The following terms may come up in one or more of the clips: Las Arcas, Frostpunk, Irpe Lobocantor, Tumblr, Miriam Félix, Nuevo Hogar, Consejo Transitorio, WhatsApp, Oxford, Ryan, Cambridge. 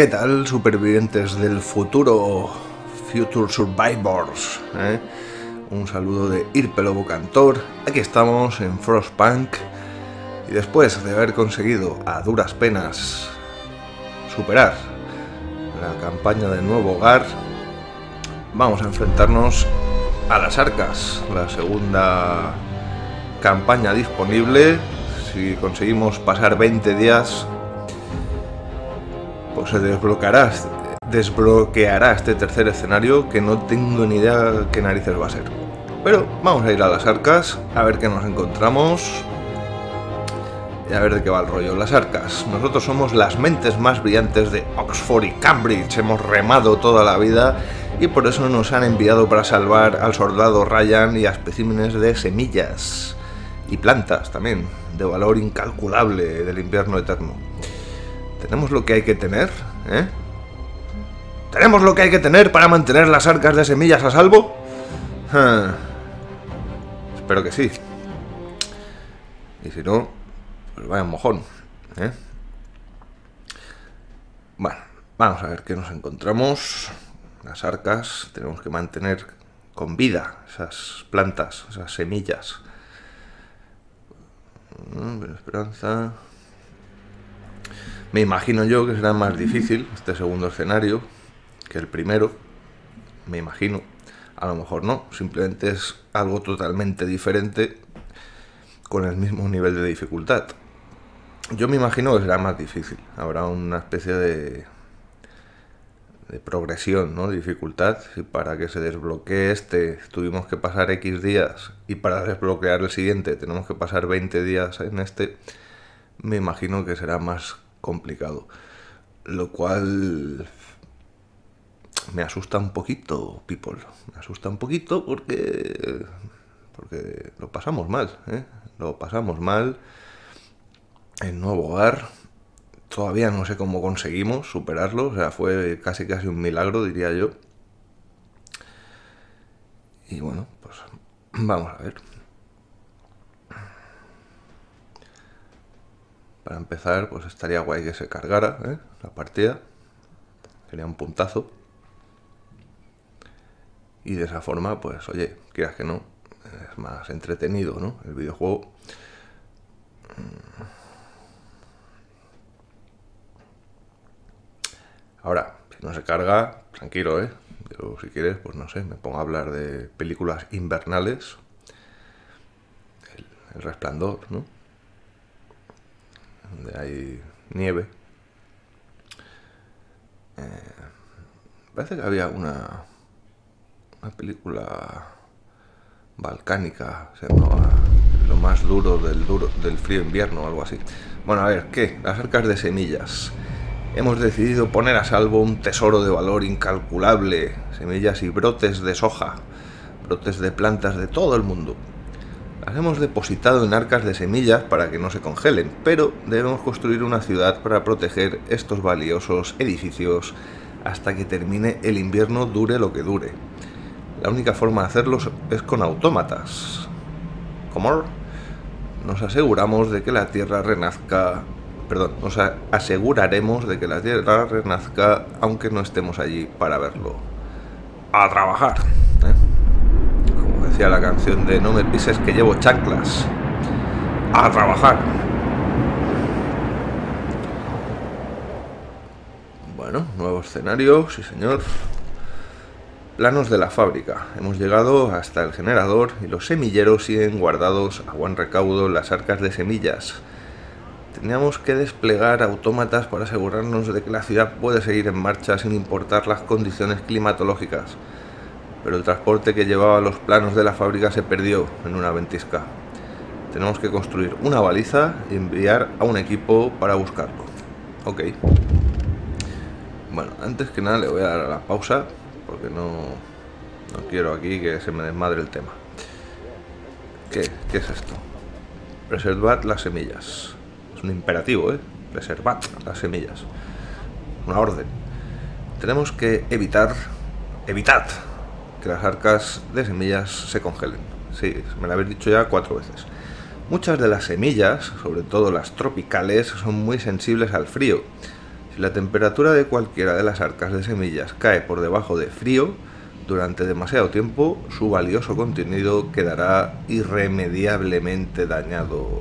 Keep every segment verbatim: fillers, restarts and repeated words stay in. ¿Qué tal, supervivientes del futuro? Future Survivors, ¿eh? Un saludo de Irpe Lobocantor. Aquí estamos en Frostpunk y después de haber conseguido a duras penas superar la campaña de Nuevo Hogar, vamos a enfrentarnos a Las Arcas, la segunda campaña disponible. Si conseguimos pasar veinte días, pues se desbloqueará, desbloqueará este tercer escenario, que no tengo ni idea qué narices va a ser. Pero vamos a ir a Las Arcas, a ver qué nos encontramos y a ver de qué va el rollo. Las Arcas. Nosotros somos las mentes más brillantes de Oxford y Cambridge. Hemos remado toda la vida y por eso nos han enviado para salvar al soldado Ryan y a especímenes de semillas y plantas también, de valor incalculable del invierno eterno. Tenemos lo que hay que tener, ¿eh? ¿Tenemos lo que hay que tener para mantener las arcas de semillas a salvo? Huh. Espero que sí. Y si no, pues vaya mojón, ¿eh? Bueno, vamos a ver qué nos encontramos. Las arcas, tenemos que mantener con vida esas plantas, esas semillas. Pero esperanza... Me imagino yo que será más difícil este segundo escenario que el primero, me imagino. A lo mejor no, simplemente es algo totalmente diferente con el mismo nivel de dificultad. Yo me imagino que será más difícil, habrá una especie de, de progresión, ¿no?, de dificultad. Si para que se desbloquee este tuvimos que pasar X días y para desbloquear el siguiente tenemos que pasar veinte días en este, me imagino que será más complicado, lo cual me asusta un poquito, people. Me asusta un poquito porque porque lo pasamos mal, ¿eh? Lo pasamos mal en Nuevo Hogar. Todavía no sé cómo conseguimos superarlo, o sea, fue casi casi un milagro, diría yo. Y bueno, pues vamos a ver. Para empezar, pues estaría guay que se cargara, ¿eh?, la partida. Sería un puntazo. Y de esa forma, pues oye, quieras que no, es más entretenido, ¿no?, el videojuego. Ahora, si no se carga, tranquilo, ¿eh? Yo, si quieres, pues no sé, me pongo a hablar de películas invernales. El, el Resplandor, ¿no?, donde hay nieve. Eh, parece que había una, una película balcánica, se llamaba Lo más duro del, duro del frío invierno o algo así. Bueno, a ver, ¿qué? Las arcas de semillas. Hemos decidido poner a salvo un tesoro de valor incalculable. Semillas y brotes de soja, brotes de plantas de todo el mundo. Las hemos depositado en arcas de semillas para que no se congelen, pero debemos construir una ciudad para proteger estos valiosos edificios hasta que termine el invierno, dure lo que dure. La única forma de hacerlo es con autómatas. ¿Cómo? Nos aseguramos de que la tierra renazca... Perdón, nos aseguraremos de que la tierra renazca aunque no estemos allí para verlo. ¡A trabajar! ¿Eh? Decía la canción de No me pises que llevo chanclas. A trabajar. Bueno, nuevo escenario, sí señor. Planos de la fábrica. Hemos llegado hasta el generador y los semilleros siguen guardados a buen recaudo en las arcas de semillas. Teníamos que desplegar autómatas para asegurarnos de que la ciudad puede seguir en marcha sin importar las condiciones climatológicas. Pero el transporte que llevaba los planos de la fábrica se perdió en una ventisca. Tenemos que construir una baliza y enviar a un equipo para buscarlo. Ok. Bueno, antes que nada le voy a dar a la pausa, porque no, no quiero aquí que se me desmadre el tema. ¿Qué? ¿Qué es esto? Preservad las semillas. Es un imperativo, ¿eh? Preservad las semillas. Una orden. Tenemos que evitar... ¡Evitad! Que las arcas de semillas se congelen. Sí, me lo habéis dicho ya cuatro veces. Muchas de las semillas, sobre todo las tropicales, son muy sensibles al frío. Si Si la temperatura de cualquiera de las arcas de semillas cae por debajo de frío durante demasiado tiempo, su valioso contenido quedará irremediablemente dañado.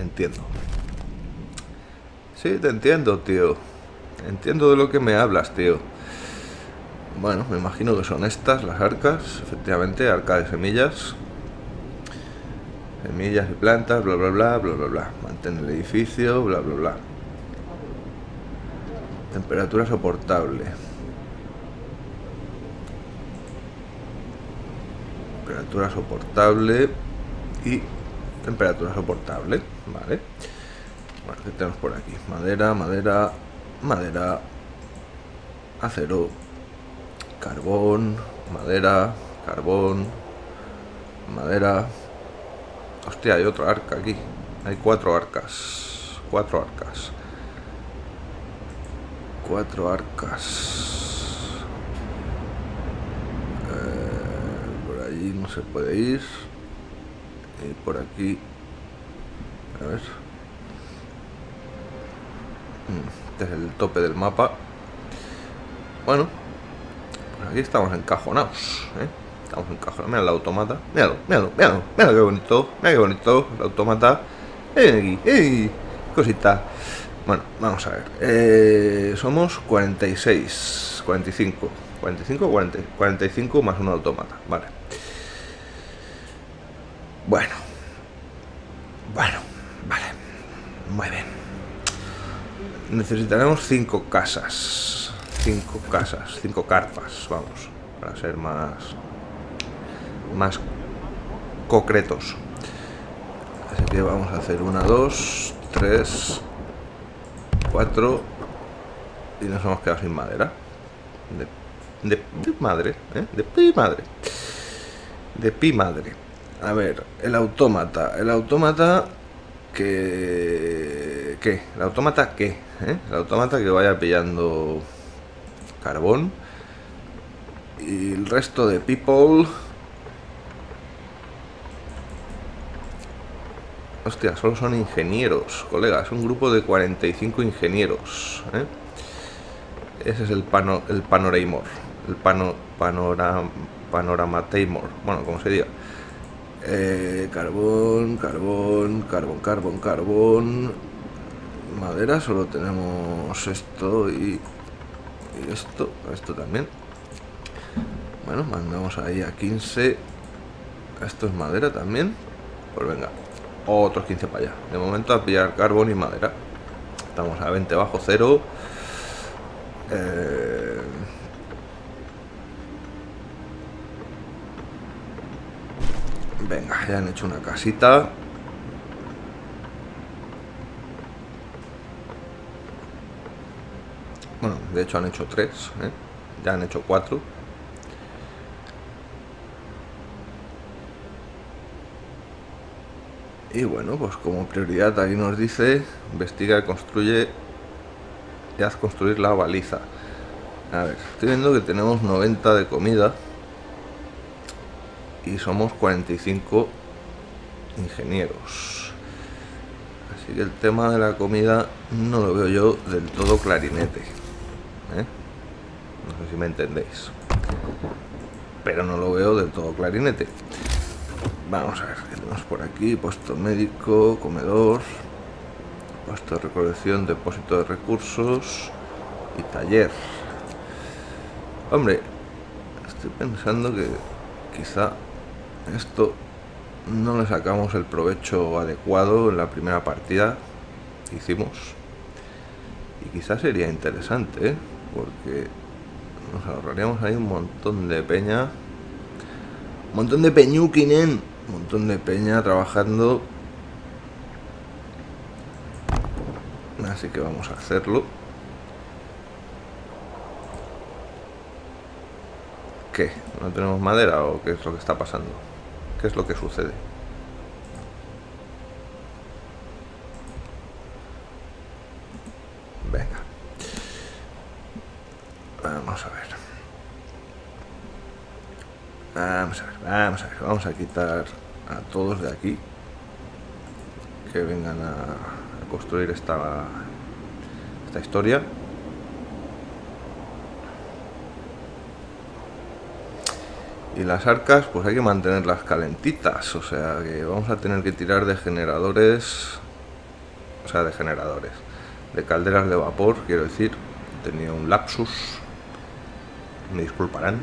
Entiendo. Sí, te entiendo, tío. Entiendo de lo que me hablas, tío. Bueno, me imagino que son estas las arcas. Efectivamente, arca de semillas. Semillas y plantas, bla, bla, bla, bla, bla, bla. Mantén el edificio, bla, bla, bla. Temperatura soportable. Temperatura soportable y temperatura soportable, vale. Bueno, ¿qué tenemos por aquí? Madera, madera, madera, acero, carbón, madera, carbón, madera. Hostia, hay otra arca aquí. Hay cuatro arcas. Cuatro arcas. Cuatro arcas. Eh, por allí no se puede ir. Y por aquí. A ver. Este es el tope del mapa. Bueno. Pues aquí estamos encajonados, ¿eh? Estamos encajonados. Mira el automata. Míralo, míralo, míralo. Mira qué bonito. Mira qué bonito. El automata. ¡Ey! ¡Ey! Cosita. Bueno, vamos a ver. Eh, somos cuarenta y seis, cuarenta y cinco, cuarenta y cinco, cuarenta, cuarenta y cinco más un automata. Vale. Bueno. Bueno, vale. Muy bien. Necesitaremos cinco casas. Cinco casas, cinco carpas, vamos. Para ser más... más concretos. Así que vamos a hacer una, dos, tres... cuatro y nos hemos quedado sin madera de, de, de madre, ¿eh? de pi madre de pi madre. A ver, el autómata, el autómata que que el autómata que ¿eh? el autómata que vaya pillando carbón y el resto de people. Hostia, solo son ingenieros, colega. Es un grupo de cuarenta y cinco ingenieros, ¿eh? Ese es el pano, el panoramor. El pano, panoram, panoramatamor. Bueno, como se diga. Eh, carbón, carbón, carbón, carbón, carbón. Madera, solo tenemos esto y, y esto. Esto también. Bueno, mandamos ahí a quince. Esto es madera también. Pues venga. Otros quince para allá. De momento a pillar carbón y madera. Estamos a veinte bajo cero. Eh... Venga, ya han hecho una casita. Bueno, de hecho han hecho tres, ¿eh? Ya han hecho cuatro. Y bueno, pues como prioridad ahí nos dice, investiga, construye y haz construir la baliza. A ver, estoy viendo que tenemos noventa de comida y somos cuarenta y cinco ingenieros. Así que el tema de la comida no lo veo yo del todo clarinete, ¿eh? No sé si me entendéis, pero no lo veo del todo clarinete. Vamos a ver, tenemos por aquí puesto médico, comedor, puesto de recolección, depósito de recursos y taller. Hombre, estoy pensando que quizá esto no le sacamos el provecho adecuado en la primera partida que hicimos. Y quizá sería interesante, ¿eh? Porque nos ahorraríamos ahí un montón de peña. Un montón de peñuquinen. Un montón de peña trabajando. Así que vamos a hacerlo. ¿Qué? ¿No tenemos madera o qué es lo que está pasando? ¿Qué es lo que sucede? Venga. Vamos a ver. Vamos a ver, vamos a ver, vamos a quitar a todos de aquí que vengan a construir esta, esta historia. y las arcas pues hay que mantenerlas calentitas, o sea que vamos a tener que tirar de generadores, o sea de generadores, de calderas de vapor, quiero decir, tenía un lapsus, me disculparán,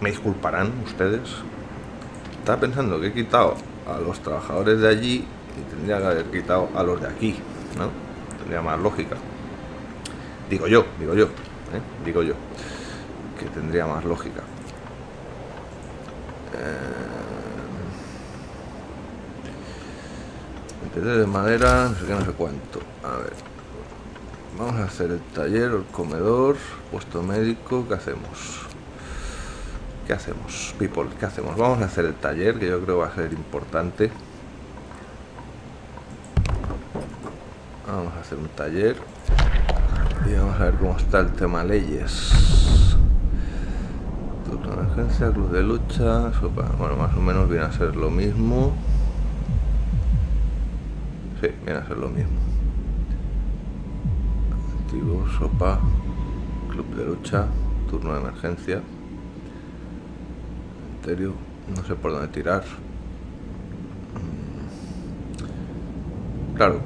me disculparán ustedes. Estaba pensando que he quitado a los trabajadores de allí y tendría que haber quitado a los de aquí, ¿no? Tendría más lógica. Digo yo, digo yo, ¿eh? digo yo, que tendría más lógica. Eh... de madera, no sé qué, no sé cuánto. A ver, vamos a hacer el taller, el comedor, puesto médico, ¿qué hacemos? ¿Qué hacemos, people? ¿Qué hacemos? Vamos a hacer el taller, que yo creo va a ser importante. Vamos a hacer un taller y vamos a ver cómo está el tema leyes. Turno de emergencia, cruz de lucha, sopa. Bueno, más o menos viene a ser lo mismo. Sí, viene a ser lo mismo. Activo, sopa, club de lucha, turno de emergencia. No sé por dónde tirar. Claro,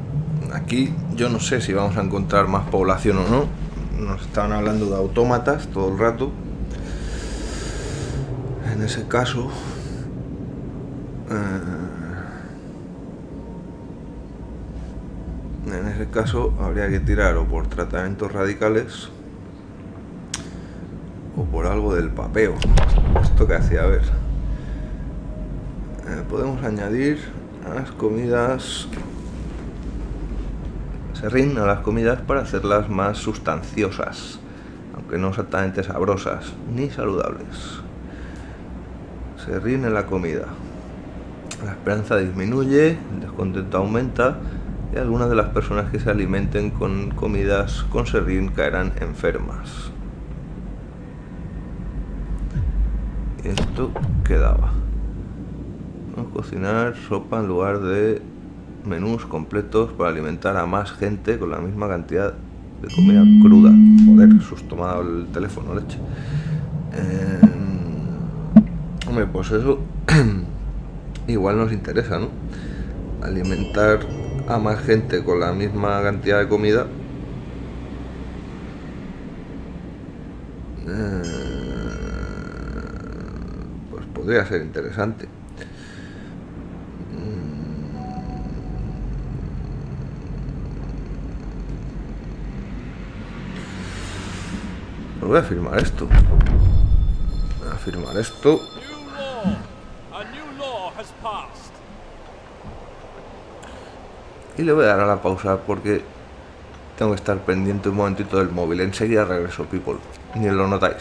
aquí yo no sé si vamos a encontrar más población o no. Nos estaban hablando de autómatas todo el rato. En ese caso eh, en ese caso habría que tirar o por tratamientos radicales o por algo del papeo. Esto que hacía, a ver, eh, podemos añadir a las comidas, se rindan a las comidas para hacerlas más sustanciosas, aunque no exactamente sabrosas ni saludables. Se rinde la comida, la esperanza disminuye, el descontento aumenta y algunas de las personas que se alimenten con comidas con serrín caerán enfermas. Esto quedaba. Vamos a cocinar sopa en lugar de menús completos para alimentar a más gente con la misma cantidad de comida cruda. Joder, susto me ha dado el teléfono, leche. Eh, hombre, pues eso igual nos interesa, ¿no? Alimentar a más gente con la misma cantidad de comida. Eh, Podría ser interesante. Pues voy a firmar esto. Voy a firmar esto. Y le voy a dar a la pausa porque tengo que estar pendiente un momentito del móvil. Enseguida regreso, people. Ni lo notáis.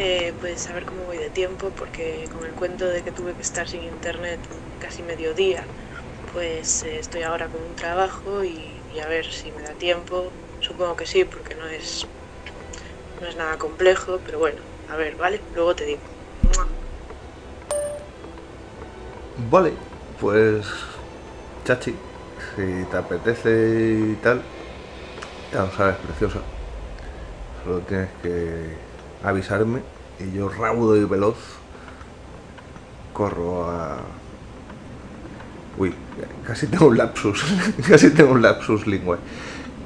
Eh, pues a ver cómo voy de tiempo, porque con el cuento de que tuve que estar sin internet casi mediodía, pues eh, estoy ahora con un trabajo y, y a ver si me da tiempo. Supongo que sí, porque no es, no es nada complejo, pero bueno, a ver, ¿vale? Luego te digo. Vale, pues chachi, si te apetece y tal, ya lo sabes, preciosa. Solo tienes que avisarme y yo, raudo y veloz, corro a... Uy, casi tengo un lapsus, casi tengo un lapsus lingüe.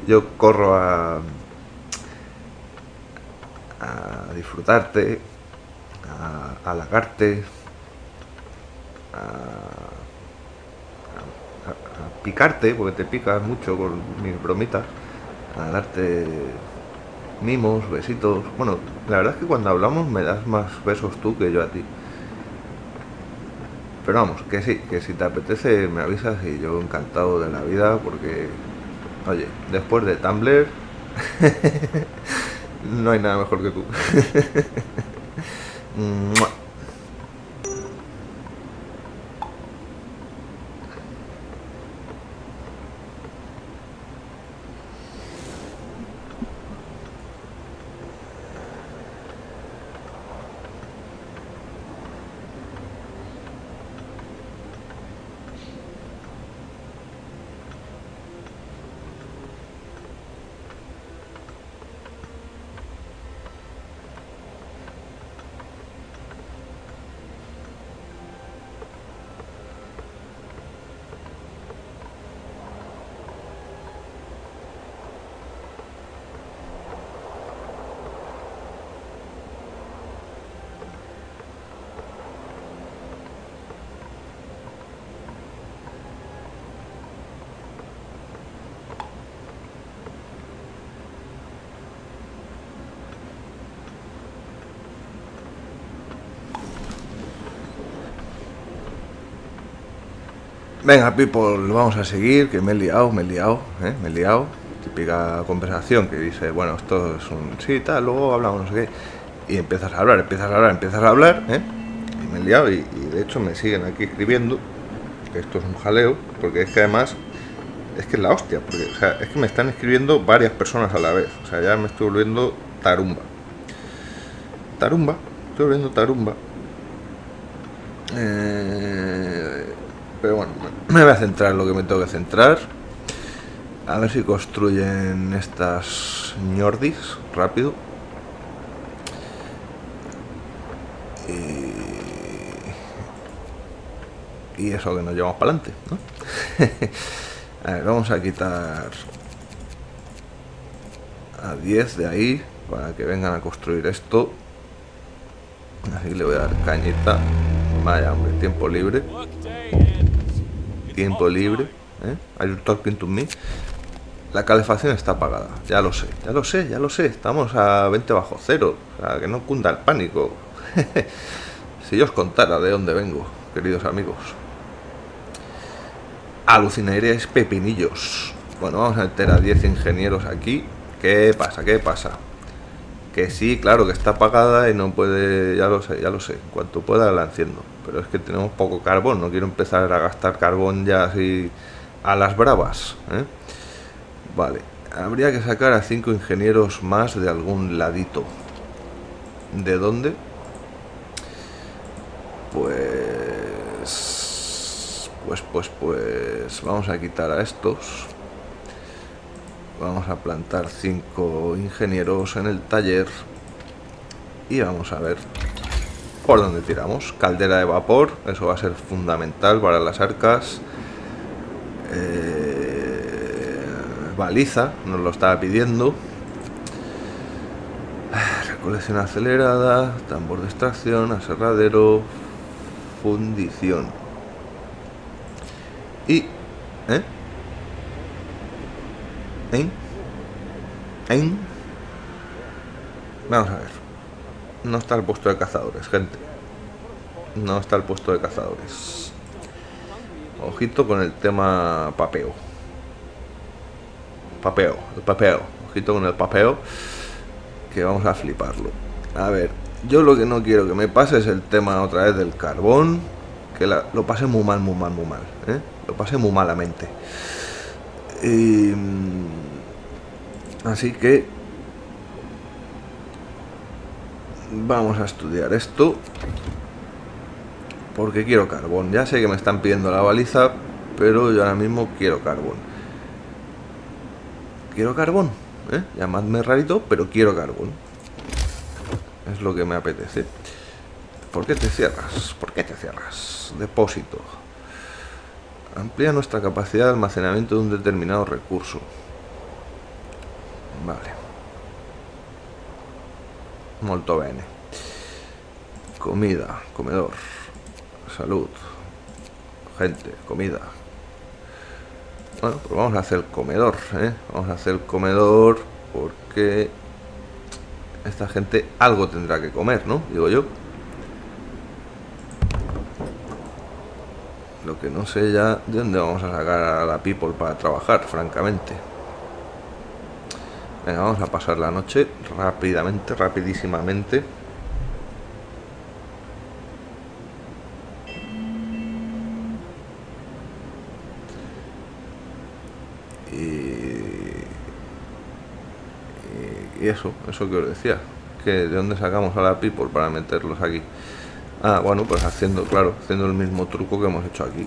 Yo corro a... a disfrutarte, a halagarte, a... a... a picarte, porque te picas mucho con mis bromitas, a darte mimos, besitos. Bueno, la verdad es que cuando hablamos me das más besos tú que yo a ti. Pero vamos, que sí, que si te apetece me avisas y yo encantado de la vida, porque, oye, después de Tumblr no hay nada mejor que tú. Venga, people, vamos a seguir, que me he liado, me he liado, ¿eh? me he liado. Típica conversación que dice, bueno, esto es un sí, tal, luego hablamos, no sé qué. Y empiezas a hablar, empiezas a hablar, empiezas a hablar, ¿eh? Y me he liado, y, y de hecho me siguen aquí escribiendo, que esto es un jaleo, porque es que además, es que es la hostia, porque, o sea, es que me están escribiendo varias personas a la vez. O sea, ya me estoy volviendo tarumba. Tarumba, estoy volviendo tarumba. Eh... Pero bueno, me voy a centrar en lo que me tengo que centrar. A ver si construyen estas ñordis rápido. Y, y eso, que nos llevamos para adelante, ¿no? A ver, vamos a quitar a diez de ahí para que vengan a construir esto. Así que le voy a dar cañita. Vaya, hombre, tiempo libre. Tiempo libre, ¿eh? Are you talking to me? La calefacción está apagada, ya lo sé, ya lo sé, ya lo sé. Estamos a veinte bajo cero, o sea, que no cunda el pánico. Si yo os contara de dónde vengo, queridos amigos, alucinaréis pepinillos. Bueno, vamos a meter a diez ingenieros aquí. ¿Qué pasa? ¿Qué pasa? Que sí, claro, que está apagada y no puede... Ya lo sé, ya lo sé. En cuanto pueda la enciendo. Pero es que tenemos poco carbón. No quiero empezar a gastar carbón ya así a las bravas, ¿eh? Vale. Habría que sacar a cinco ingenieros más de algún ladito. ¿De dónde? Pues... Pues, pues, pues... Vamos a quitar a estos. Vamos a plantar cinco ingenieros en el taller y vamos a ver por dónde tiramos. Caldera de vapor, eso va a ser fundamental para las arcas. Eh, baliza, nos lo estaba pidiendo. Recolección acelerada, tambor de extracción, aserradero, fundición. Y... ¿eh? ¿Eh? ¿Eh? Vamos a ver. No está el puesto de cazadores, gente. No está el puesto de cazadores. Ojito con el tema papeo. Papeo, el papeo. Ojito con el papeo, que vamos a fliparlo. A ver, Yo lo que no quiero que me pase es el tema otra vez del carbón, que la, lo pasé muy mal, muy mal, muy mal, ¿eh? Lo pasé muy malamente. Y, así que vamos a estudiar esto, porque quiero carbón. Ya sé que me están pidiendo la baliza, pero yo ahora mismo quiero carbón. Quiero carbón, ¿eh? Llamadme rarito, pero quiero carbón. Es lo que me apetece. ¿Por qué te cierras? ¿Por qué te cierras? Depósito. Amplía nuestra capacidad de almacenamiento de un determinado recurso. Vale. Molto bene. Comida, comedor, salud, gente, comida. Bueno, pues vamos a hacer el comedor, ¿eh? Vamos a hacer el comedor porque esta gente algo tendrá que comer, ¿no? Digo yo. Lo que no sé ya de dónde vamos a sacar a la people para trabajar, francamente. Venga, vamos a pasar la noche rápidamente, rapidísimamente. Y, y eso, eso que os decía, que de dónde sacamos a la people para meterlos aquí. Ah, bueno, pues haciendo, claro, haciendo el mismo truco que hemos hecho aquí.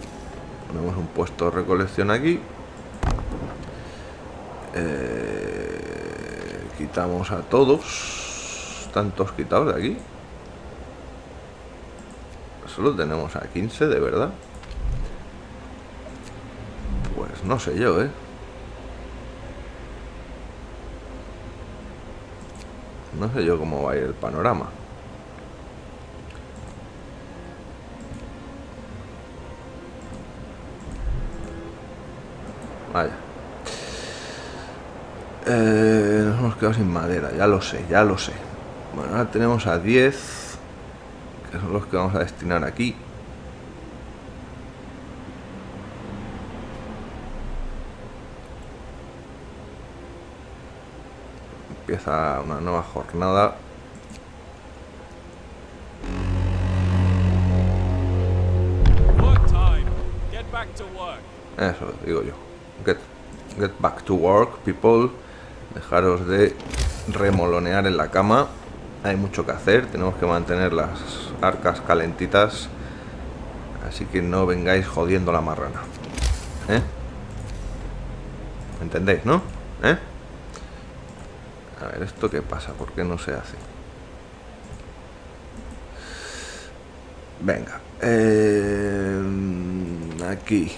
Ponemos un puesto de recolección aquí. Eh, quitamos a todos. Tantos quitados de aquí. Solo tenemos a quince, de verdad. Pues no sé yo, ¿eh? No sé yo cómo va a ir el panorama. Vaya. Eh, nos hemos quedado sin madera, ya lo sé, ya lo sé. Bueno, ahora tenemos a diez, que son los que vamos a destinar aquí. Empieza una nueva jornada. Eso digo yo. Get, get back to work, people. Dejaros de remolonear en la cama. Hay mucho que hacer. Tenemos que mantener las arcas calentitas. Así que no vengáis jodiendo la marrana, ¿eh? ¿Entendéis, no? ¿Eh? A ver, ¿esto qué pasa? ¿Por qué no se hace? Venga. Eh, aquí.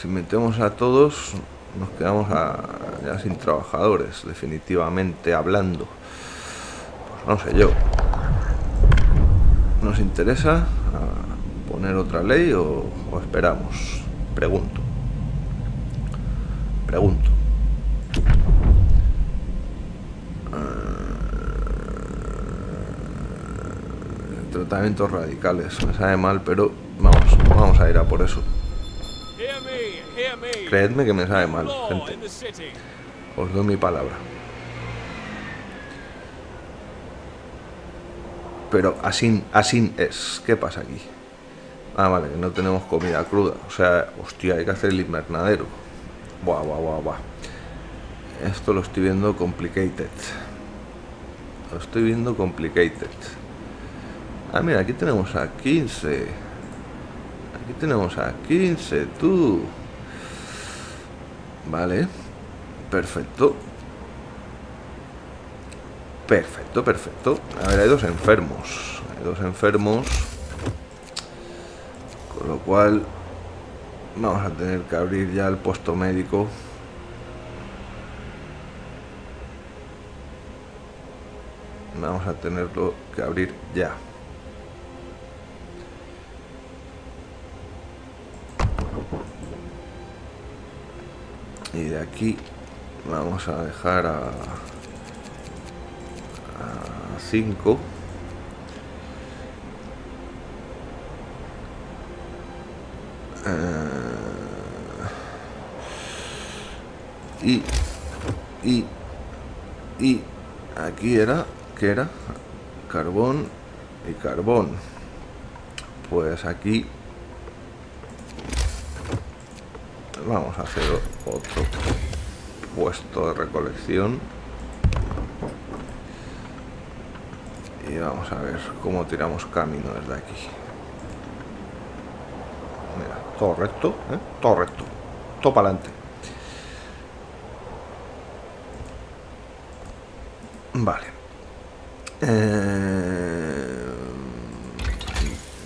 Si metemos a todos, nos quedamos a, ya sin trabajadores, definitivamente hablando. Pues no sé yo. ¿Nos interesa poner otra ley o, o esperamos? Pregunto. Pregunto. Uh, tratamientos radicales. Me sabe mal, pero vamos, vamos a ir a por eso. Creedme que me sabe mal, gente. Os doy mi palabra. Pero así, así es. ¿Qué pasa aquí? Ah, vale, que no tenemos comida cruda. O sea, hostia, hay que hacer el invernadero. Buah, buah, buah, buah. Esto lo estoy viendo complicated. Lo estoy viendo complicated. Ah, mira, aquí tenemos a quince. Aquí tenemos a quince, tú. Vale, perfecto. Perfecto, perfecto. A ver, hay dos enfermos. Hay dos enfermos. Con lo cual vamos a tener que abrir ya el puesto médico. Vamos a tenerlo que abrir ya. Y de aquí vamos a dejar a cinco. Uh, y, y, y aquí era, ¿qué era? Carbón, y carbón. Pues aquí vamos a hacer otro puesto de recolección. Y vamos a ver cómo tiramos camino desde aquí. Mira, todo recto, ¿eh? Todo recto, todo para adelante. Vale. Eh...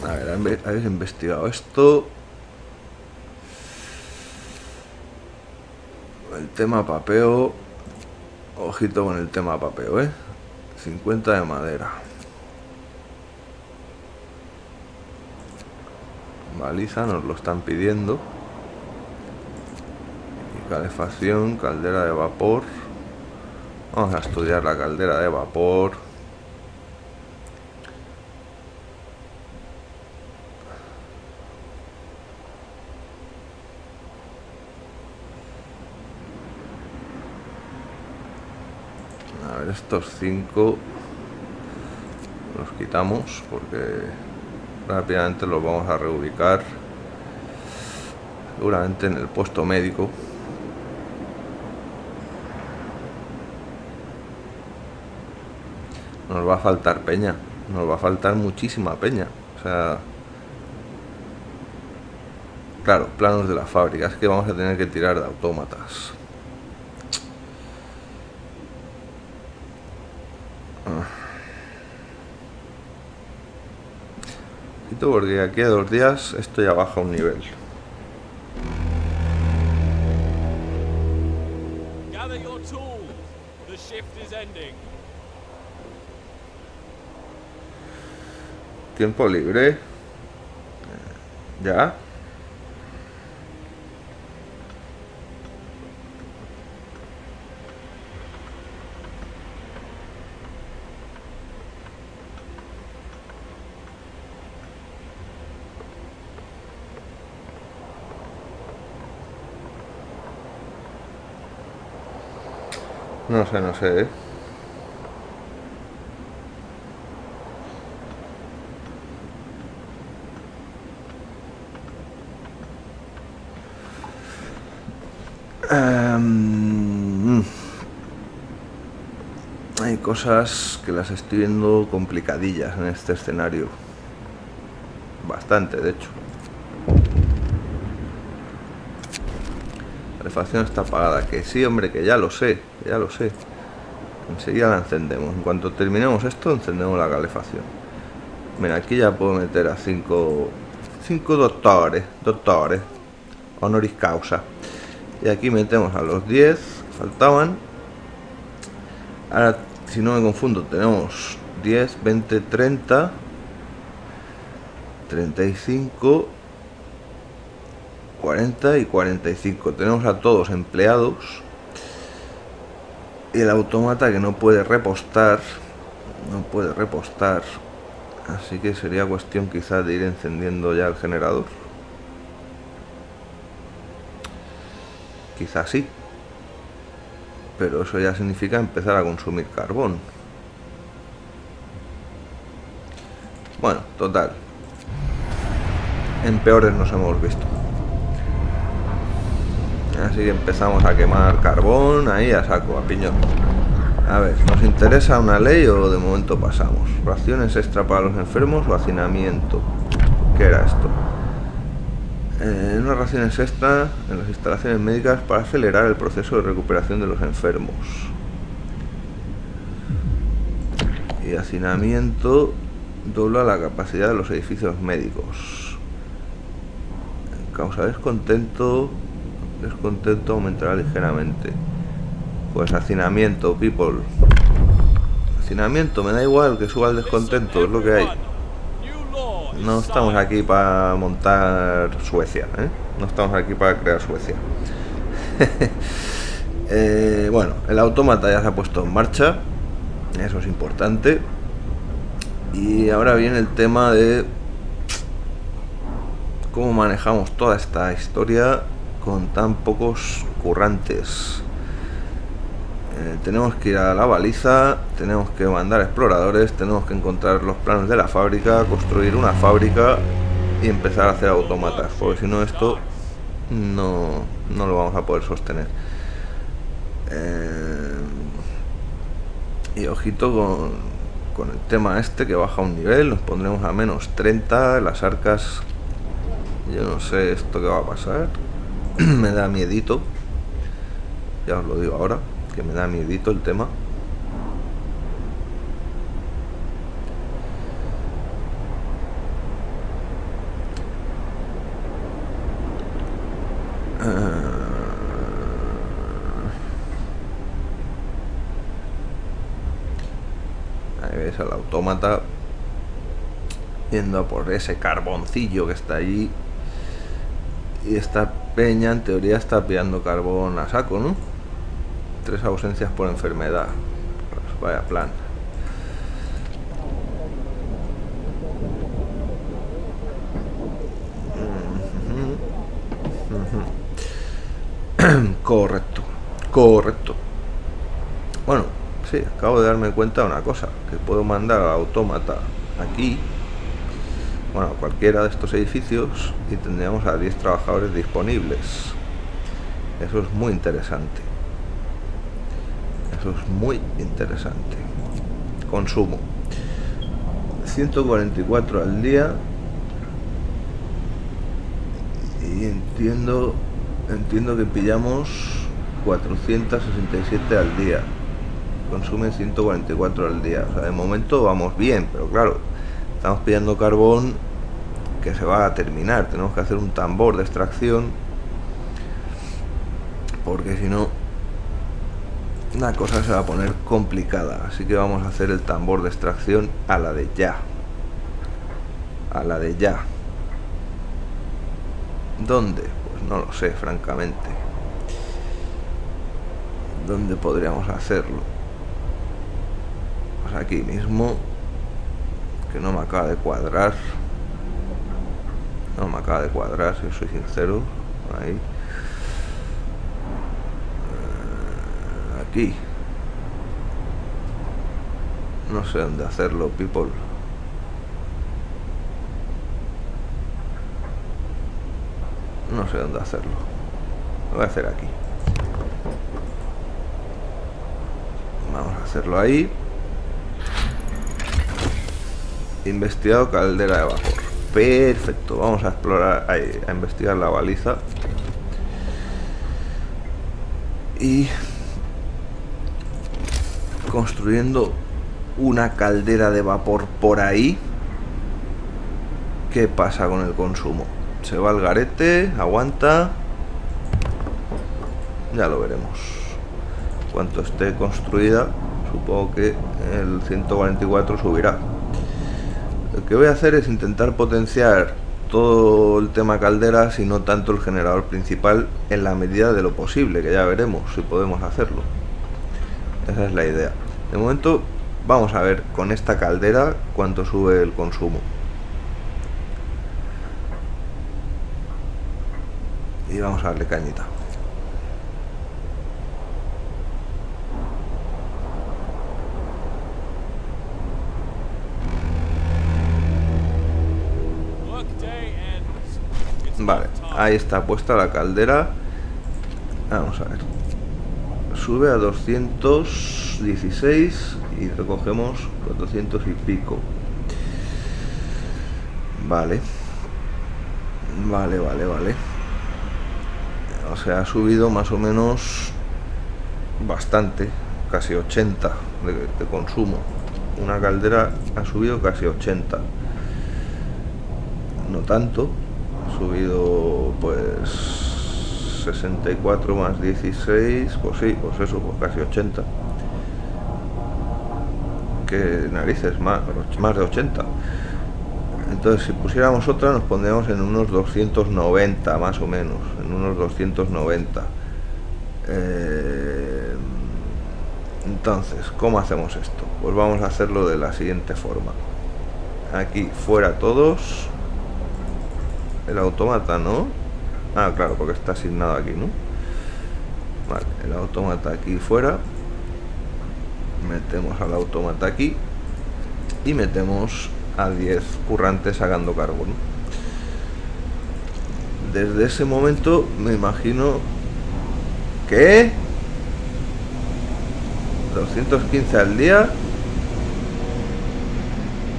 A ver, habéis investigado esto. El tema papeo. Ojito con el tema papeo, ¿eh? cincuenta de madera. Baliza, nos lo están pidiendo. Y calefacción, caldera de vapor. Vamos a estudiar la caldera de vapor. A ver, estos cinco los quitamos porque rápidamente los vamos a reubicar seguramente en el puesto médico. Nos va a faltar peña, nos va a faltar muchísima peña. O sea, claro, planos de la fábrica, es que vamos a tener que tirar de autómatas. Porque aquí a dos días esto ya baja un nivel. Tiempo libre. Ya. No sé, no sé, ¿eh? Um, hay cosas que las estoy viendo complicadillas en este escenario. Bastante, de hecho. Calefacción está apagada, que sí, hombre, que ya lo sé, que ya lo sé. Enseguida la encendemos. En cuanto terminemos esto, encendemos la calefacción. Mira, aquí ya puedo meter a cinco, cinco doctores, doctores, honoris causa. Y aquí metemos a los diez, faltaban. Ahora, si no me confundo, tenemos diez, veinte, treinta, treinta y cinco, cuarenta y cuarenta y cinco. Tenemos a todos empleados. Y el autómata que no puede repostar. No puede repostar. Así que sería cuestión quizás de ir encendiendo ya el generador. Quizás sí. Pero eso ya significa empezar a consumir carbón. Bueno, total. En peores nos hemos visto. Así que empezamos a quemar carbón, ahí a saco, a piñón. A ver, ¿nos interesa una ley o de momento pasamos? Raciones extra para los enfermos o hacinamiento. ¿Qué era esto? Eh, unas raciones extra en las instalaciones médicas para acelerar el proceso de recuperación de los enfermos. Y hacinamiento dobla la capacidad de los edificios médicos. Causa descontento... Descontento aumentará ligeramente. Pues hacinamiento, people. Hacinamiento, me da igual que suba el descontento, es lo que hay. No estamos aquí para montar Suecia, ¿eh? No estamos aquí para crear Suecia. eh, Bueno, el autómata ya se ha puesto en marcha. Eso es importante. Y ahora viene el tema de cómo manejamos toda esta historia con tan pocos currantes. Eh, tenemos que ir a la baliza, tenemos que mandar exploradores, tenemos que encontrar los planos de la fábrica, construir una fábrica y empezar a hacer automatas, porque si no esto no, no lo vamos a poder sostener. Eh, y ojito con, con el tema este que baja un nivel, nos pondremos a menos treinta, las arcas, yo no sé esto que va a pasar, me da miedito, ya os lo digo ahora, que me da miedito el tema. Ahí veis al autómata yendo a por ese carboncillo que está allí, y esta peña en teoría está pillando carbón a saco, ¿no? Tres ausencias por enfermedad, pues vaya plan. Correcto, correcto. Bueno, sí, acabo de darme cuenta de una cosa, que puedo mandar al autómata aquí, bueno, a cualquiera de estos edificios, y tendríamos a diez trabajadores disponibles. Eso es muy interesante. Eso es muy interesante. Consumo ciento cuarenta y cuatro al día, y entiendo entiendo que pillamos cuatrocientos sesenta y siete al día, consume ciento cuarenta y cuatro al día, o sea, de momento vamos bien, pero claro, estamos pillando carbón que se va a terminar, tenemos que hacer un tambor de extracción, porque si no la cosa se va a poner complicada. Así que vamos a hacer el tambor de extracción a la de ya. A la de ya. ¿Dónde? Pues no lo sé, francamente. ¿Dónde podríamos hacerlo? Pues aquí mismo. Que no me acaba de cuadrar. No me acaba de cuadrar, si soy sincero. Ahí. Aquí. No sé dónde hacerlo, people. No sé dónde hacerlo. Lo voy a hacer aquí. Vamos a hacerlo ahí. Investigado caldera de vapor. Perfecto. Vamos a explorar, ahí, a investigar la baliza. Y construyendo una caldera de vapor por ahí. ¿Qué pasa con el consumo? ¿Se va al garete? ¿Aguanta? Ya lo veremos. Cuanto esté construida, supongo que el ciento cuarenta y cuatro subirá. Lo que voy a hacer es intentar potenciar todo el tema calderas y no tanto el generador principal, en la medida de lo posible, que ya veremos si podemos hacerlo. Esa es la idea. De momento vamos a ver con esta caldera cuánto sube el consumo. Y vamos a darle cañita. Vale, ahí está puesta la caldera. Vamos a ver. Sube a doscientos dieciséis y recogemos cuatrocientos y pico. Vale. Vale, vale, vale. O sea, ha subido más o menos bastante, casi ochenta de, de consumo. Una caldera ha subido casi ochenta. No tanto, ha subido pues sesenta y cuatro más dieciséis, pues sí, pues eso, pues casi ochenta. Que narices, más, más de ochenta. Entonces si pusiéramos otra nos pondríamos en unos doscientos noventa más o menos, en unos doscientos noventa. Eh, entonces, ¿cómo hacemos esto? Pues vamos a hacerlo de la siguiente forma. Aquí fuera todos. El automata, ¿no? Ah, claro, porque está asignado aquí, ¿no? Vale, el autómata aquí fuera. metemos al automata aquí y metemos a diez currantes sacando carbón. Desde ese momento me imagino que doscientos quince al día.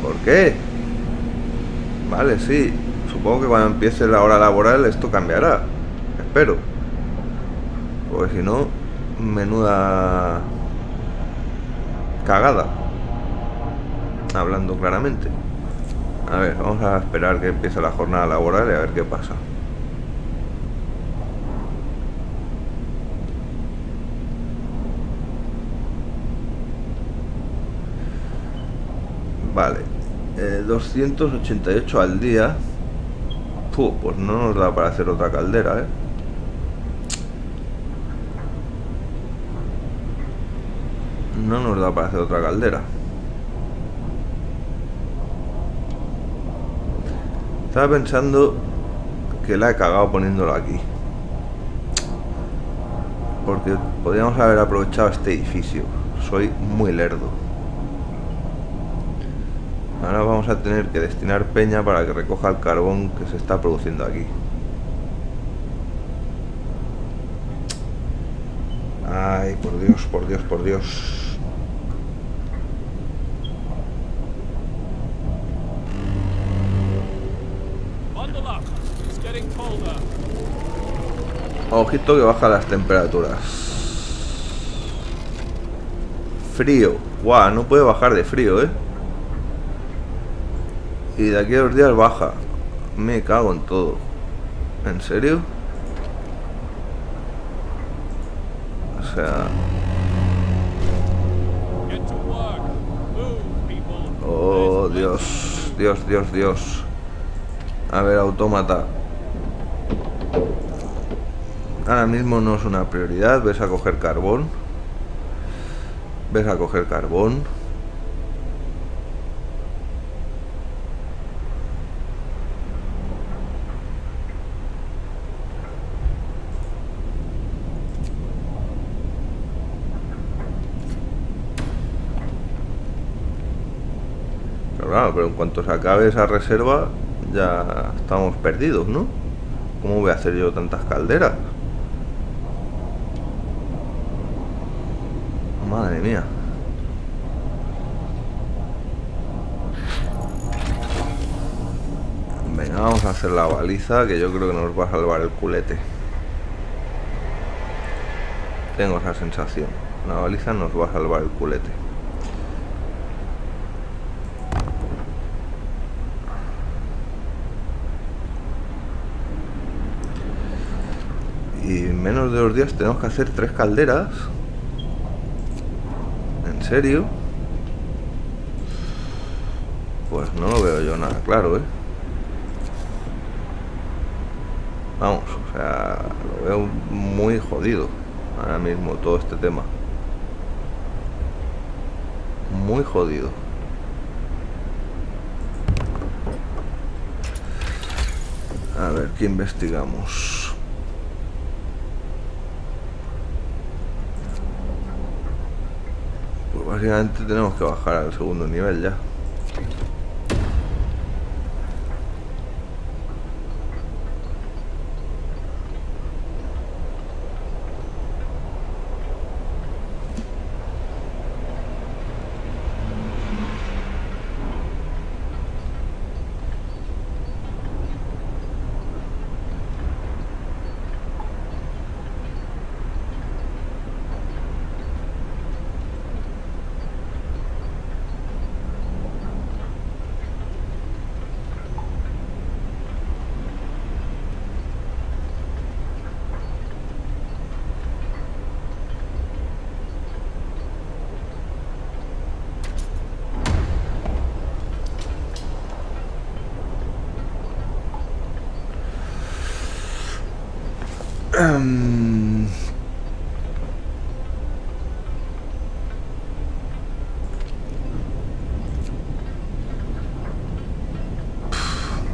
¿Por qué? Vale, sí, supongo que cuando empiece la hora laboral esto cambiará, espero, porque si no, menuda cagada, hablando claramente. A ver, vamos a esperar que empiece la jornada laboral y a ver qué pasa. Vale, eh, doscientos ochenta y ocho al día. Puh, pues no nos da para hacer otra caldera, ¿eh? No nos da para hacer otra caldera. Estaba pensando que la he cagado poniéndola aquí, porque podríamos haber aprovechado este edificio. Soy muy lerdo. Ahora vamos a tener que destinar peña para que recoja el carbón que se está produciendo aquí. Ay, por Dios, por Dios, por Dios. Ojito que baja las temperaturas. Frío. Guau, no puede bajar de frío, ¿eh? Y de aquí a dos días baja. Me cago en todo. ¿En serio? O sea... Oh, Dios. Dios, Dios, Dios. A ver, autómata. Ahora mismo no es una prioridad. Ves a coger carbón. Ves a coger carbón. Pero claro, pero en cuanto se acabe esa reserva, ya estamos perdidos, ¿no? ¿Cómo voy a hacer yo tantas calderas? Madre mía. Venga, vamos a hacer la baliza, que yo creo que nos va a salvar el culete. Tengo esa sensación. La baliza nos va a salvar el culete. Y en menos de dos días tenemos que hacer tres calderas. ¿En serio? Pues no lo veo yo nada claro, ¿eh? Vamos, o sea, lo veo muy jodido ahora mismo todo este tema. Muy jodido. A ver, ¿qué investigamos? Básicamente tenemos que bajar al segundo nivel ya.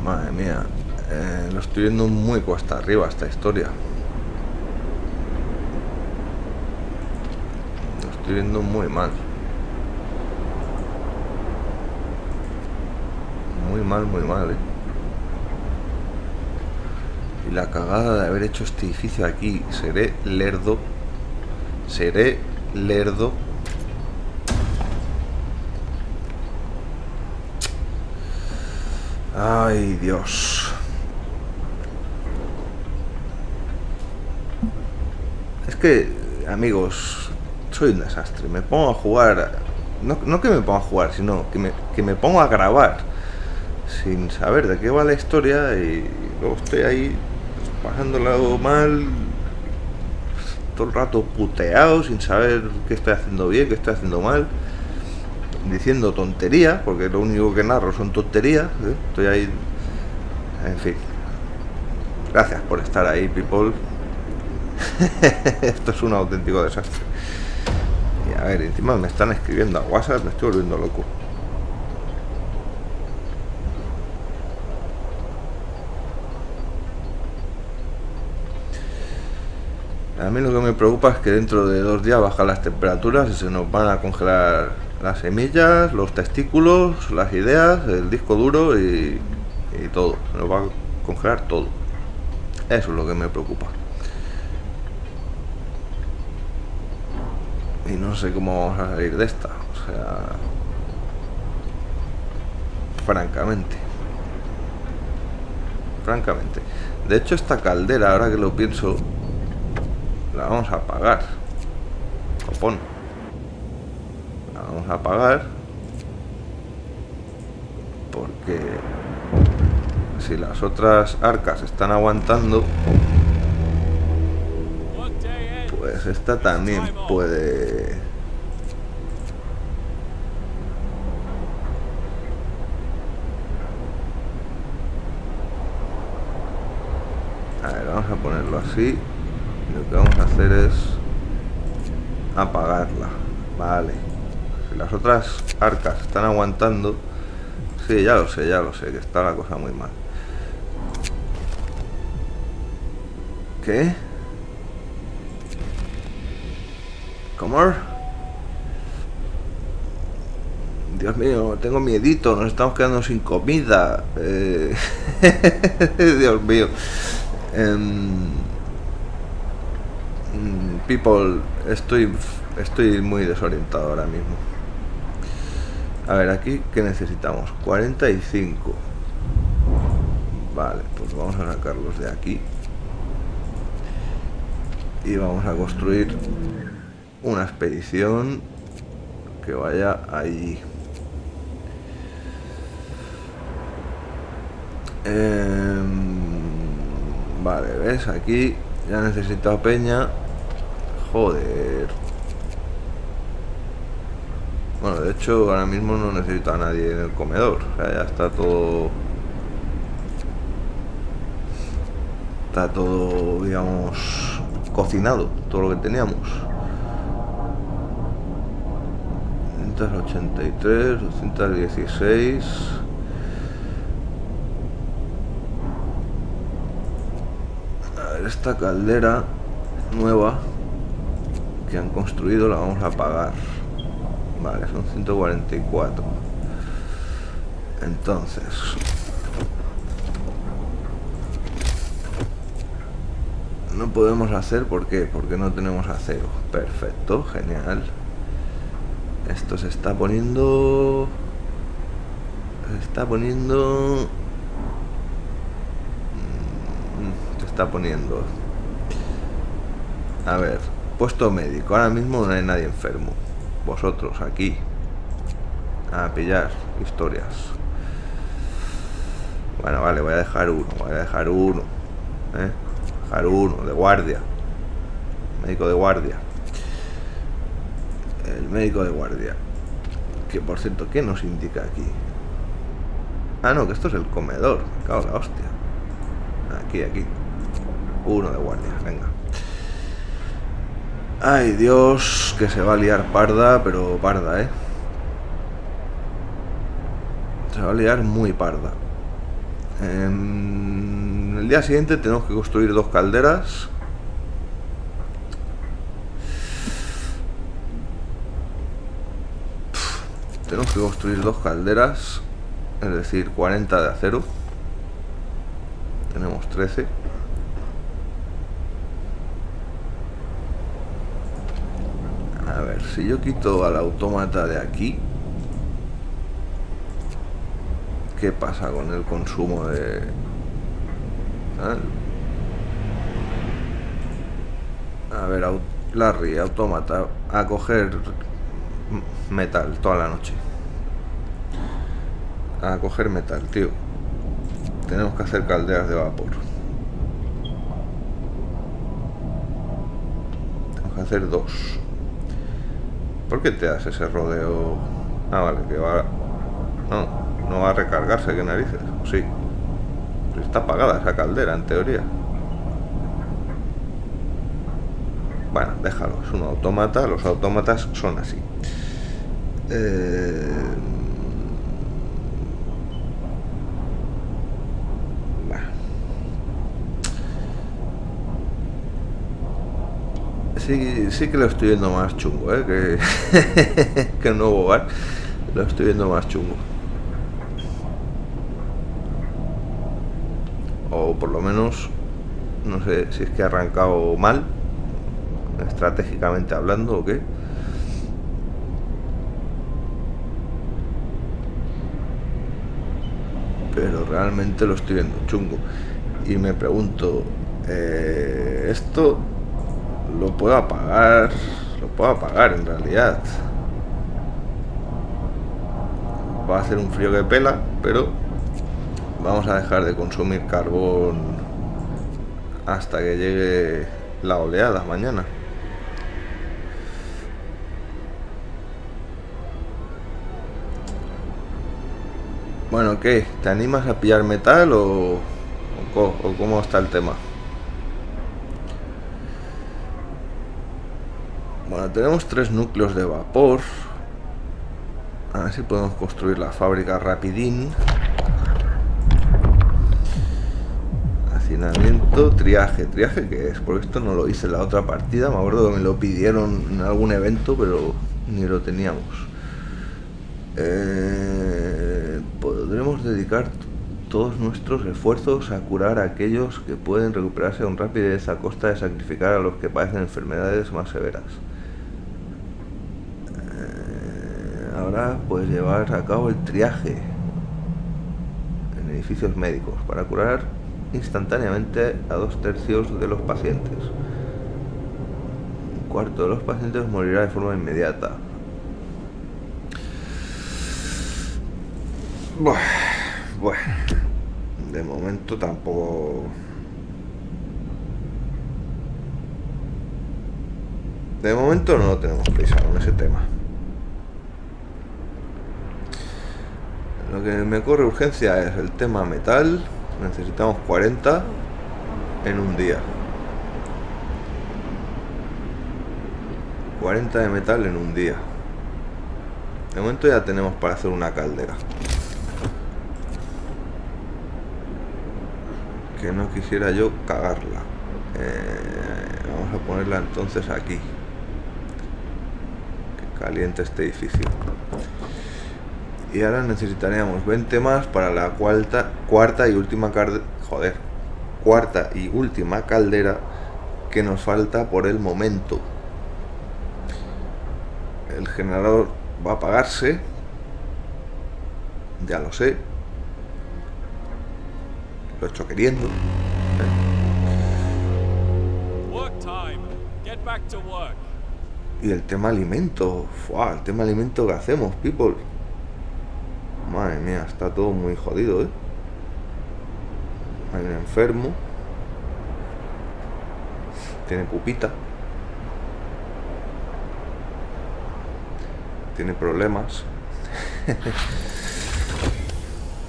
Madre mía, eh, lo estoy viendo muy cuesta arriba esta historia. Lo estoy viendo muy mal. muy mal, muy mal, ¿eh? Y la cagada de haber hecho este edificio aquí. Seré lerdo. Seré lerdo. Ay, Dios. Es que, amigos, soy un desastre. Me pongo a jugar. No, no que me pongo a jugar, sino que me, que me pongo a grabar sin saber de qué va la historia y luego estoy ahí pues, pasándolo mal, todo el rato puteado, sin saber qué estoy haciendo bien, qué estoy haciendo mal, diciendo tonterías, porque lo único que narro son tonterías, ¿eh? Estoy ahí, en fin. Gracias por estar ahí, people. Esto es un auténtico desastre. Y a ver, encima me están escribiendo a WhatsApp, me estoy volviendo loco. A mí lo que me preocupa es que dentro de dos días bajan las temperaturas y se nos van a congelar las semillas, los testículos, las ideas, el disco duro y, y todo. Nos va a congelar todo. Eso es lo que me preocupa. Y no sé cómo vamos a salir de esta, o sea, francamente, francamente. De hecho, esta caldera, ahora que lo pienso, la vamos a apagar, copón. La vamos a apagar porque si las otras arcas están aguantando, pues esta también puede. A ver, vamos a ponerlo así. Lo que vamos a hacer es apagarla. Vale. Si las otras arcas están aguantando. Sí, ya lo sé, ya lo sé, que está la cosa muy mal. ¿Qué? ¿Cómo? Dios mío, tengo miedito, nos estamos quedando sin comida. Eh... Dios mío. Um, people, estoy, estoy muy desorientado ahora mismo. A ver, aquí, ¿qué necesitamos? cuarenta y cinco. Vale, pues vamos a sacarlos de aquí. Y vamos a construir una expedición que vaya allí. Eh, vale, ves, aquí ya he necesitado peña. Joder. Bueno, de hecho ahora mismo no necesito a nadie en el comedor. O sea, ya está todo. Está todo, digamos, cocinado, todo lo que teníamos. doscientos ochenta y tres, doscientos dieciséis. A ver, esta caldera nueva que han construido la vamos a apagar. Vale, son ciento cuarenta y cuatro. Entonces no podemos hacer, ¿por qué? Porque no tenemos acero. Perfecto, genial. Esto se está poniendo... Se está poniendo... Se está poniendo... A ver, puesto médico. Ahora mismo no hay nadie enfermo. Vosotros, aquí. A pillar historias. Bueno, vale, voy a dejar uno. Voy a dejar uno. ¿Eh? Dejar uno, de guardia. Médico de guardia. El médico de guardia. Que por cierto, ¿qué nos indica aquí? Ah, no, que esto es el comedor. Me cago en la hostia. Aquí, aquí. Uno de guardia, venga. Ay, Dios, que se va a liar parda, pero parda, ¿eh? Se va a liar muy parda. En el día siguiente tenemos que construir dos calderas. Tenemos que construir dos calderas es decir, cuarenta de acero. Tenemos trece. A ver, si yo quito al autómata de aquí, ¿qué pasa con el consumo de tal? A ver, Larry, autómata, a coger metal toda la noche. A coger metal, tío. Tenemos que hacer calderas de vapor. Tenemos que hacer dos. ¿Por qué te das ese rodeo? Ah, vale, que va... No, no va a recargarse, qué narices. O sí. Pero está apagada esa caldera, en teoría. Bueno, déjalo, es un autómata, los autómatas son así. Eh... Bueno. Sí, sí que lo estoy viendo más chungo, ¿eh? Que, que el Nuevo Hogar lo estoy viendo más chungo. O por lo menos, no sé si es que ha arrancado mal, estratégicamente hablando, o qué. Pero realmente lo estoy viendo chungo. Y me pregunto, eh, esto lo puedo apagar. Lo puedo apagar en realidad. Va a hacer un frío que pela, pero vamos a dejar de consumir carbón hasta que llegue la oleada mañana. Bueno, ¿qué? ¿Te animas a pillar metal o, o, o cómo está el tema? Bueno, tenemos tres núcleos de vapor. A ver si podemos construir la fábrica rapidín. Hacinamiento, triaje. ¿Triaje qué es? Porque esto no lo hice en la otra partida. Me acuerdo que me lo pidieron en algún evento, pero ni lo teníamos. Eh, podremos dedicar todos nuestros esfuerzos a curar a aquellos que pueden recuperarse con rapidez a costa de sacrificar a los que padecen enfermedades más severas. Eh, ahora puedes llevar a cabo el triaje en edificios médicos para curar instantáneamente a dos tercios de los pacientes. Un cuarto de los pacientes morirá de forma inmediata. Bueno, de momento tampoco... De momento no tenemos prisa con ese tema. Lo que me corre urgencia es el tema metal. Necesitamos cuarenta en un día. cuarenta de metal en un día. De momento ya tenemos para hacer una caldera. Que no quisiera yo cagarla. Eh, vamos a ponerla entonces aquí. Que caliente este edificio. Y ahora necesitaríamos veinte más para la cuarta, cuarta y última caldera. Joder. Cuarta y última caldera que nos falta por el momento. El generador va a apagarse. Ya lo sé. Lo he hecho queriendo. Y el tema alimento. Fuá, el tema alimento que hacemos, people. Madre mía, está todo muy jodido, ¿eh? Hay un enfermo. Tiene pupita. Tiene problemas.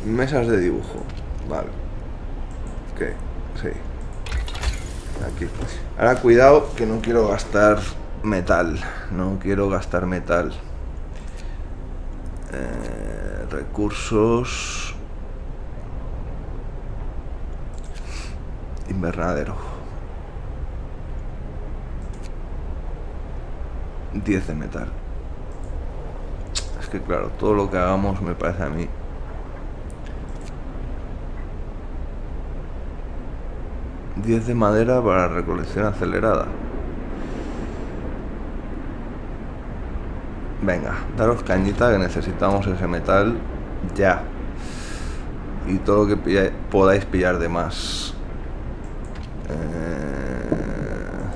Mesas de dibujo. Vale. Sí. Aquí. Ahora cuidado que no quiero gastar metal. No quiero gastar metal. Eh, recursos. Invernadero. diez de metal. Es que claro, todo lo que hagamos me parece a mí diez de madera para recolección acelerada. Venga, daros cañita, que necesitamos ese metal ya. Y todo lo que pilláis, podáis pillar de más. Eh...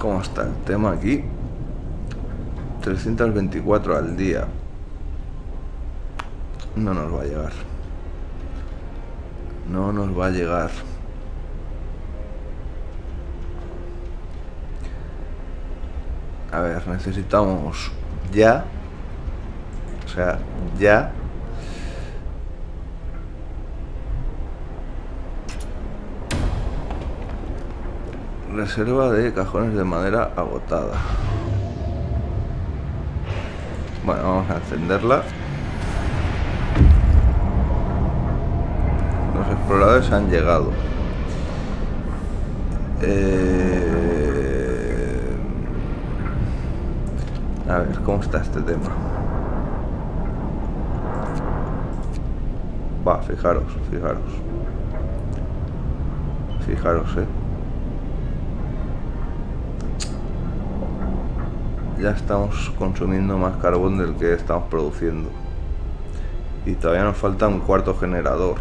¿Cómo está el tema aquí? trescientos veinticuatro al día. No nos va a llegar. No nos va a llegar. A ver, necesitamos ya. O sea, ya. Reserva de cajones de madera agotada. Bueno, vamos a encenderla. Los exploradores han llegado. Eh... A ver, ¿cómo está este tema? Va, fijaros, fijaros. Fijaros, eh. Ya estamos consumiendo más carbón del que estamos produciendo. Y todavía nos falta un cuarto generador.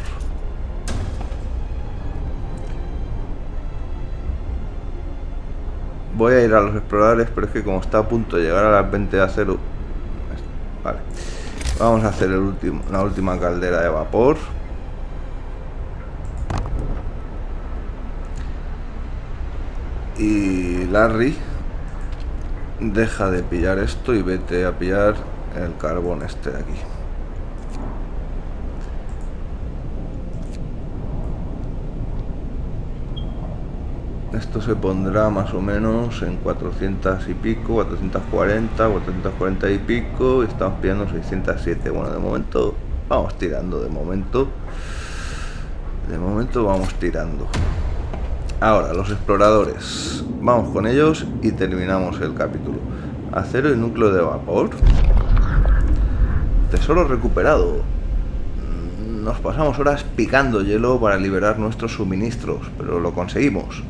Voy a ir a los exploradores, pero es que como está a punto de llegar a las veinte a cero... Vale. Vamos a hacer el último, la última caldera de vapor. Y Larry, deja de pillar esto y vete a pillar el carbón este de aquí. Esto se pondrá más o menos en cuatrocientos y pico, cuatrocientos cuarenta, cuatrocientos cuarenta y pico, y estamos pidiendo seiscientos siete. Bueno, de momento vamos tirando, de momento. De momento vamos tirando. Ahora, los exploradores. Vamos con ellos y terminamos el capítulo. Acero y núcleo de vapor. Tesoro recuperado. Nos pasamos horas picando hielo para liberar nuestros suministros, pero lo conseguimos.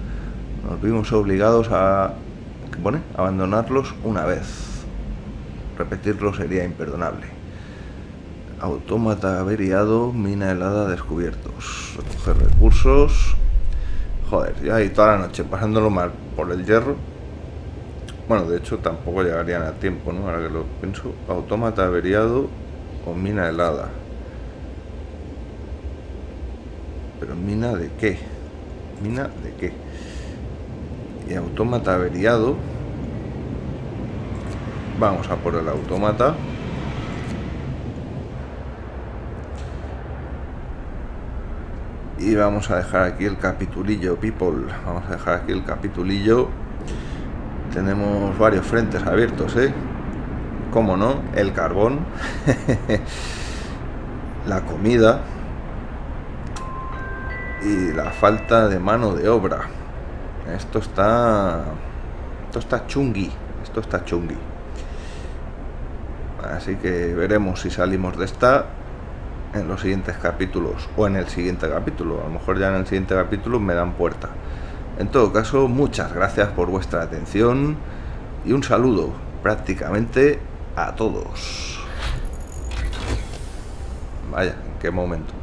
Nos vimos obligados a... ¿qué pone? Abandonarlos una vez. Repetirlo sería imperdonable. Autómata averiado, mina helada descubiertos. Recoger recursos. Joder, ya ahí toda la noche pasándolo mal por el hierro. Bueno, de hecho tampoco llegarían a tiempo, ¿no? Ahora que lo pienso. Autómata averiado o mina helada. ¿Pero mina de qué? ¿Mina de qué? Y autómata averiado. Vamos a por el autómata. Y vamos a dejar aquí el capitulillo, people. Vamos a dejar aquí el capitulillo. Tenemos varios frentes abiertos, ¿eh? ¿Cómo no? El carbón. La comida. Y la falta de mano de obra. Esto está... Esto está chungui. Esto está chungui. Así que veremos si salimos de esta en los siguientes capítulos. O en el siguiente capítulo. A lo mejor ya en el siguiente capítulo me dan puerta. En todo caso, muchas gracias por vuestra atención. Y un saludo prácticamente a todos. Vaya, en qué momento.